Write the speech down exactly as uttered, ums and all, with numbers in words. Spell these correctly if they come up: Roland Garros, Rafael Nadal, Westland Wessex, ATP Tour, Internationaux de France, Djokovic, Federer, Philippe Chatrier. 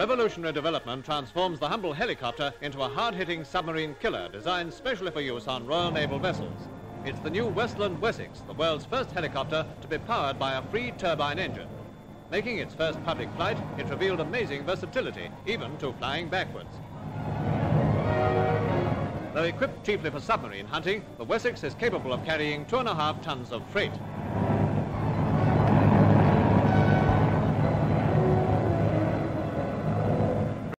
Revolutionary development transforms the humble helicopter into a hard-hitting submarine killer designed specially for use on Royal Naval vessels. It's the new Westland Wessex, the world's first helicopter to be powered by a free turbine engine. Making its first public flight, it revealed amazing versatility, even to flying backwards. Though equipped chiefly for submarine hunting, the Wessex is capable of carrying two and a half tons of freight.